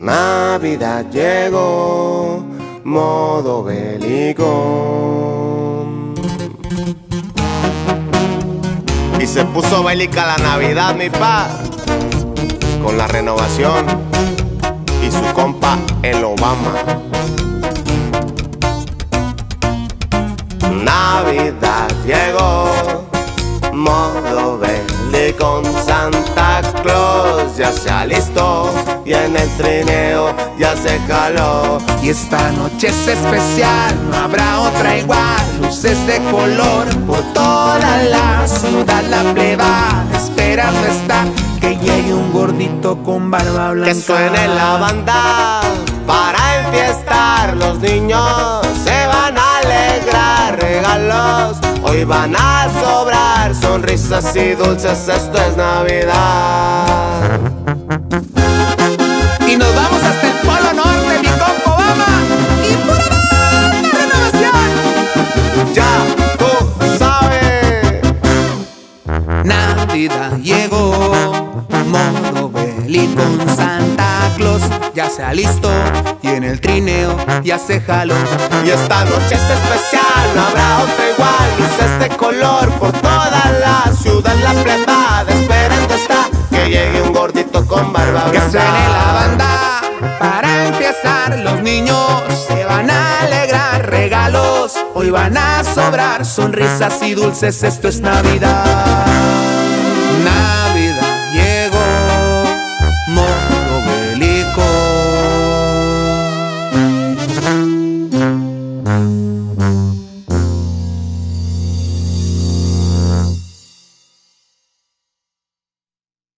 Navidad llegó, modo bélico. Y se puso bélica la Navidad, mi pa, con la Renovación y su compa El Obama. Navidad llegó, modo bélico. Santa Claus ya se alistó y en el trineo ya se caló. Y esta noche es especial, no habrá otra igual. Luces de color por toda la ciudad. La plebada esperando está que llegue un gordito con barba blanca. Que suene la banda para enfiestar. Los niños se van a alegrar, regalos hoy van a sobrar, sonrisas y dulces, esto es Navidad. Y nos vamos hasta el Polo Norte, mi compa Obama y pura Banda Renovación. Ya tú sabes. Navidad llegó, modo bélico. Santa Claus ya se alistó y en el trineo ya se jaló. Y esta noche es especial, no habrá otra igual. Luces de color por toda la ciudad. La plebada esperando está que llegue un gordito con barba blanca. Que suene la banda para empezar. Los niños se van a alegrar, regalos hoy van a sobrar, sonrisas y dulces, esto es Navidad.